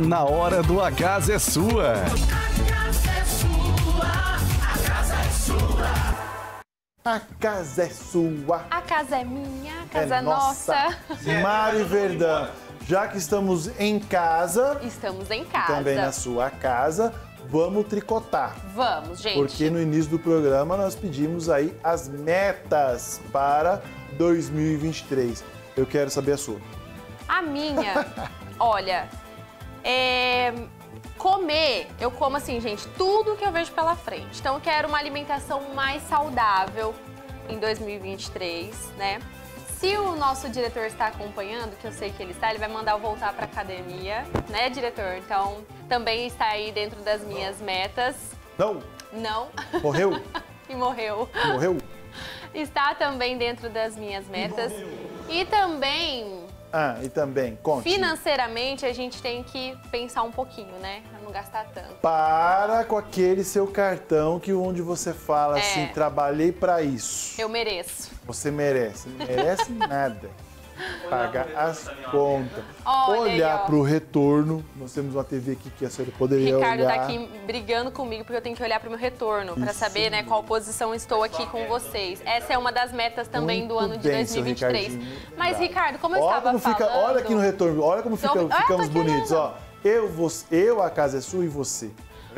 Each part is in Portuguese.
Tá na hora do A Casa é Sua. A casa é sua, a casa é sua. A casa é sua. A casa é minha, a casa é nossa. Mário Verdão, já que estamos em casa... Estamos em casa. Também na sua casa, vamos tricotar. Vamos, gente. Porque no início do programa nós pedimos aí as metas para 2023. Eu quero saber a sua. A minha, olha, comer, eu como assim, gente, tudo que eu vejo pela frente. Então eu quero uma alimentação mais saudável em 2023, né? Se o nosso diretor está acompanhando, que eu sei que ele está, ele vai mandar eu voltar para academia, né, diretor? Então também está aí dentro das minhas metas. Não. Não. Morreu. E morreu. Morreu. Está também dentro das minhas metas. E também... Conte. Financeiramente, a gente tem que pensar um pouquinho, né? Pra não gastar tanto. Para com aquele seu cartão que onde você fala assim, trabalhei pra isso. Eu mereço. Você merece. Não merece nada. Pagar as contas. Olhar pro retorno. Nós temos uma TV aqui que a senhora poderia olhar. Ricardo tá aqui brigando comigo porque eu tenho que olhar pro meu retorno. Pra saber, né, qual posição estou aqui com vocês. Essa é uma das metas também do ano de 2023. Mas, Ricardo, como eu estava falando... Olha aqui no retorno, olha como ficamos bonitos, ó. Eu, a casa é sua e você.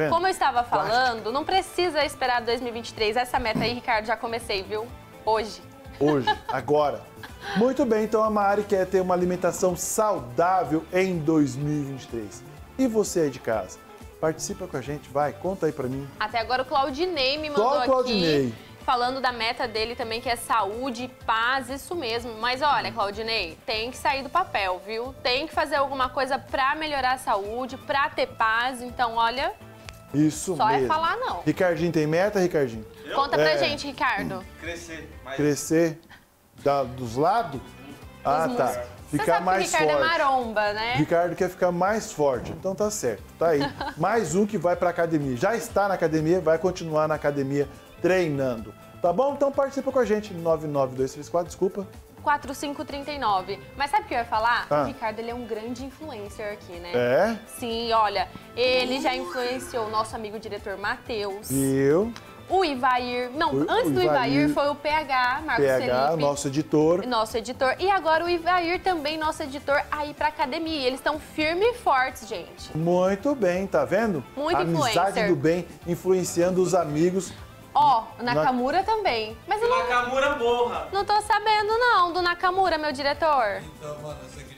Como eu estava falando, não precisa esperar 2023. Essa meta aí, Ricardo, já comecei, viu? Hoje. Hoje, agora. Muito bem, então a Mari quer ter uma alimentação saudável em 2023. E você aí de casa? Participa com a gente, vai, conta aí pra mim. Até agora o Claudinei me mandou aqui, falando da meta dele também, que é saúde, paz, isso mesmo. Mas olha, Claudinei, tem que sair do papel, viu? Tem que fazer alguma coisa pra melhorar a saúde, pra ter paz, então olha... Isso mesmo. Só é falar, não. Ricardinho, tem meta, Ricardinho? Conta pra gente, Ricardo. Crescer. Mais... Crescer dos lados? Ah, tá. Ficar mais forte. Ricardo é maromba, né? Ricardo quer ficar mais forte. Então tá certo, tá aí. Mais um que vai pra academia. Já está na academia, vai continuar na academia treinando. Tá bom? Então participa com a gente. 99234, desculpa. 4539. Mas sabe o que eu ia falar? O Ricardo, ele é um grande influencer aqui, né? É? Sim, olha, ele já influenciou o nosso amigo diretor Matheus. Eu? O Ivair. Não, antes do Ivair foi o PH, Marcos Felipe, nosso editor. Nosso editor. E agora o Ivair também, nosso editor, aí pra academia. Eles estão firmes e fortes, gente. Muito bem, tá vendo? Muito influencer. Amizade do bem, influenciando os amigos. Ó, o Nakamura também. Mas eu não... Nakamura borra. Não tô sabendo, não, do Nakamura, meu diretor. Então, mano, essa aqui...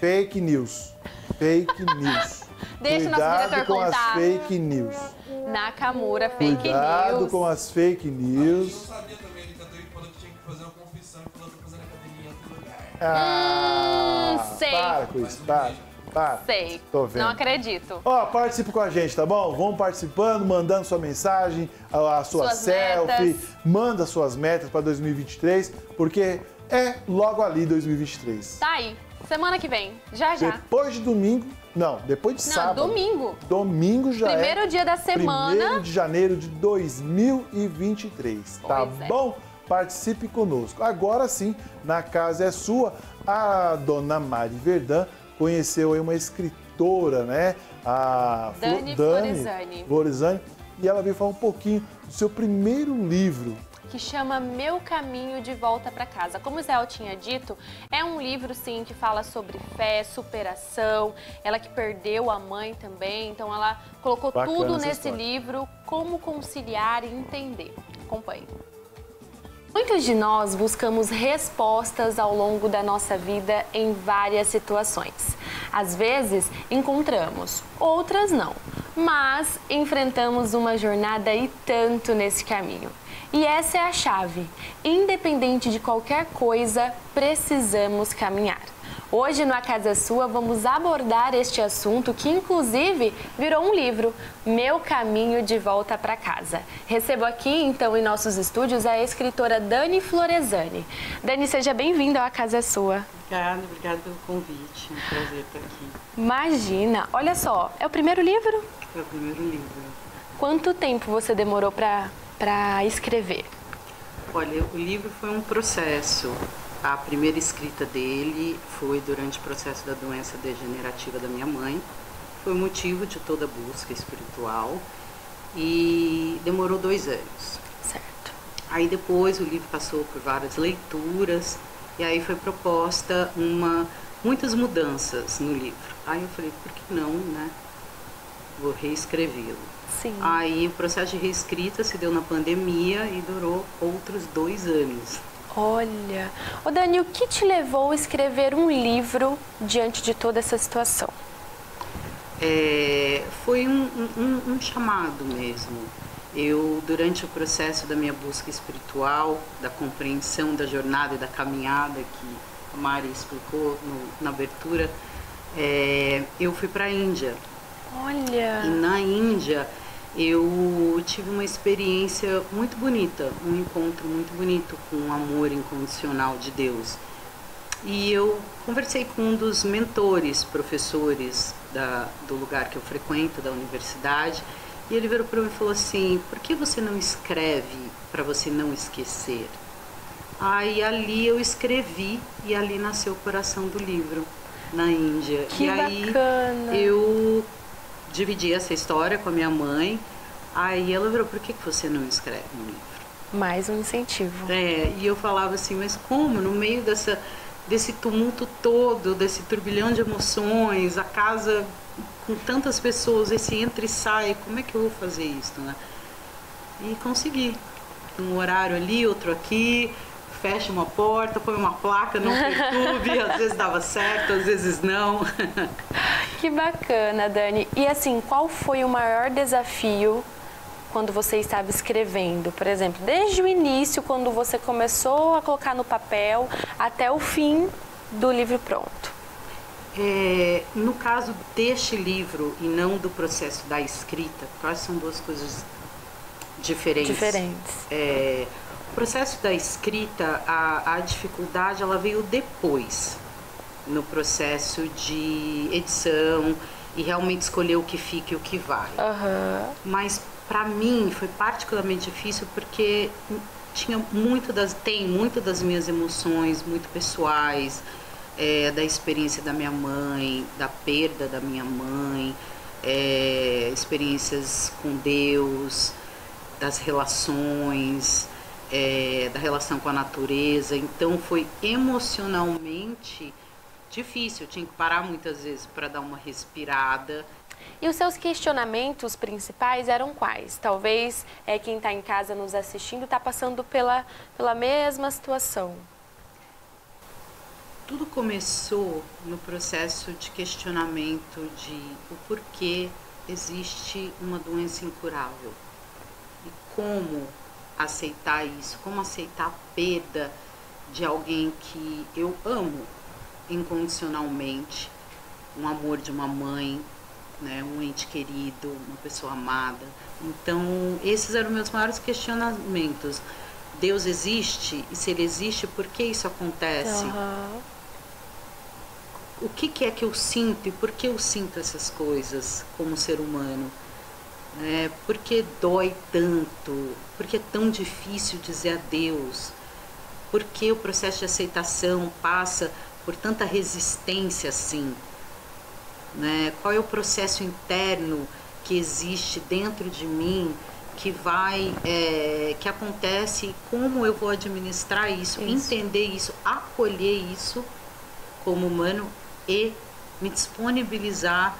Fake news. Fake news. Deixa o nosso diretor contar. Cuidado com as fake news. Nakamura, fake news. Cuidado com as fake news. Eu não sabia também, ele tá doido quando eu tinha que fazer uma confissão e falou que eu fazia na academia em outro lugar. Sei. Para com isso, para. Sei, tô vendo. Não acredito. Ó, participe com a gente, tá bom? Vão participando, mandando sua mensagem, a sua selfie, metas. Manda suas metas pra 2023, porque é logo ali 2023. Tá aí, semana que vem, já. Depois de domingo, depois de sábado. Domingo. Domingo já primeiro dia da semana. 1º de janeiro de 2023, tá bom? Participe conosco. Agora sim, na casa é sua, a dona Mário Verdão conheceu aí uma escritora, né? A Dani Floresani. E ela veio falar um pouquinho do seu primeiro livro, que chama Meu Caminho de Volta para Casa. Como o Zé tinha dito, é um livro, sim, que fala sobre fé, superação, ela que perdeu a mãe também, então ela colocou tudo nesse livro, como conciliar e entender. Acompanhe. Muitos de nós buscamos respostas ao longo da nossa vida em várias situações. Às vezes encontramos, outras não, mas enfrentamos uma jornada e tanto nesse caminho. E essa é a chave. Independente de qualquer coisa, precisamos caminhar. Hoje no A Casa é Sua vamos abordar este assunto que inclusive virou um livro, Meu Caminho de Volta para Casa. Recebo aqui então em nossos estúdios a escritora Dani Floresani. Dani, seja bem-vinda ao A Casa é Sua. Obrigada, obrigada pelo convite, é um prazer estar aqui. Imagina, olha só, é o primeiro livro? É o primeiro livro. Quanto tempo você demorou para escrever? Olha, o livro foi um processo. A primeira escrita dele foi durante o processo da doença degenerativa da minha mãe. Foi o motivo de toda a busca espiritual e demorou 2 anos. Certo. Aí depois o livro passou por várias leituras e aí foi proposta muitas mudanças no livro. Aí eu falei, por que não, né? Vou reescrevê-lo. Sim. Aí o processo de reescrita se deu na pandemia e durou outros 2 anos. Olha, ô Dani, o que te levou a escrever um livro diante de toda essa situação? Foi um chamado mesmo. Eu, durante o processo da minha busca espiritual, da compreensão da jornada e da caminhada que a Mari explicou na abertura, eu fui para a Índia. Olha! E na Índia eu tive uma experiência muito bonita, um encontro muito bonito com o amor incondicional de Deus. E eu conversei com um dos mentores, professores do lugar que eu frequento, da universidade, e ele virou para mim e falou assim, por que você não escreve para você não esquecer? Aí ali eu escrevi e ali nasceu o coração do livro, na Índia. Que bacana! Aí eu dividi essa história com a minha mãe, aí ela virou, por que você não escreve um livro? Mais um incentivo. E eu falava assim, mas como? No meio desse tumulto todo, desse turbilhão de emoções, a casa com tantas pessoas, esse entra e sai, como é que eu vou fazer isso, né? E consegui. Um horário ali, outro aqui, fecha uma porta, põe uma placa, não perturbe, às vezes dava certo, às vezes não. Que bacana, Dani. E assim, qual foi o maior desafio quando você estava escrevendo, por exemplo, desde o início, quando você começou a colocar no papel, até o fim do livro pronto? No caso deste livro e não do processo da escrita, quais são duas coisas diferentes? Diferentes. O processo da escrita, a dificuldade, ela veio depois, no processo de edição e realmente escolher o que fica e o que vai. Uhum. Mas para mim foi particularmente difícil porque tem muito das minhas emoções muito pessoais, da experiência da minha mãe, da perda da minha mãe, experiências com Deus, das relações, da relação com a natureza. Então foi emocionalmente difícil, eu tinha que parar muitas vezes para dar uma respirada. E os seus questionamentos principais eram quais? Talvez quem está em casa nos assistindo está passando pela mesma situação. Tudo começou no processo de questionamento de o porquê existe uma doença incurável. E como aceitar isso, como aceitar a perda de alguém que eu amo incondicionalmente, um amor de uma mãe, né, um ente querido, uma pessoa amada. Então, esses eram meus maiores questionamentos. Deus existe? E se Ele existe, por que isso acontece? Uhum. O que é que eu sinto e por que eu sinto essas coisas como ser humano? Por que dói tanto? Por que é tão difícil dizer adeus? Por que o processo de aceitação passa por tanta resistência assim? Qual é o processo interno que existe dentro de mim que acontece e como eu vou administrar isso, entender isso, acolher isso como humano e me disponibilizar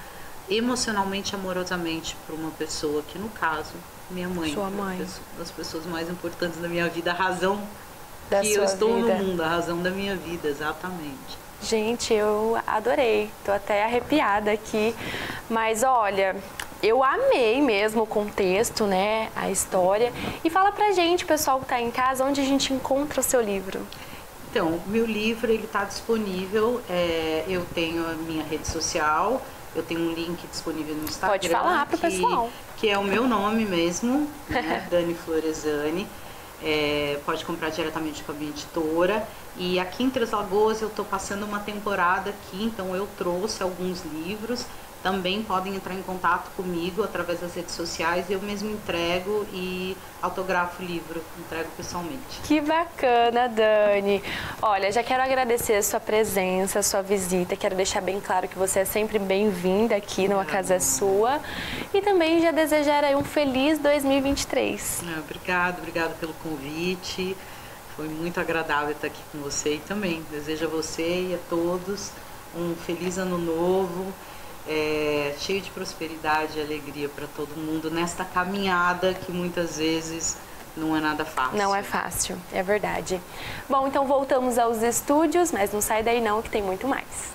emocionalmente, amorosamente para uma pessoa que, no caso, minha mãe, sua mãe. Uma das pessoas mais importantes da minha vida, a razão que eu estou no mundo, a razão da minha vida, exatamente. Gente, eu adorei, tô até arrepiada aqui, mas olha, eu amei mesmo o contexto, né, a história. E fala pra gente, pessoal que tá em casa, onde a gente encontra o seu livro? Então, meu livro, ele tá disponível, eu tenho a minha rede social, eu tenho um link disponível no Instagram. Pode falar pro pessoal. Que é o meu nome mesmo, né, Dani Floresani. Pode comprar diretamente com a minha editora. E aqui em Três Lagoas eu estou passando uma temporada aqui, então eu trouxe alguns livros também podem entrar em contato comigo através das redes sociais. Eu mesmo entrego e autografo o livro, entrego pessoalmente. Que bacana, Dani! Olha, já quero agradecer a sua presença, a sua visita. Quero deixar bem claro que você é sempre bem-vinda aqui no A Casa é Sua. E também já desejar aí um feliz 2023. Obrigada, obrigada pelo convite. Foi muito agradável estar aqui com você e também desejo a você e a todos um feliz ano novo, cheio de prosperidade e alegria para todo mundo nesta caminhada que muitas vezes não é nada fácil. Não é fácil, é verdade. Bom, então voltamos aos estúdios, mas não sai daí não que tem muito mais.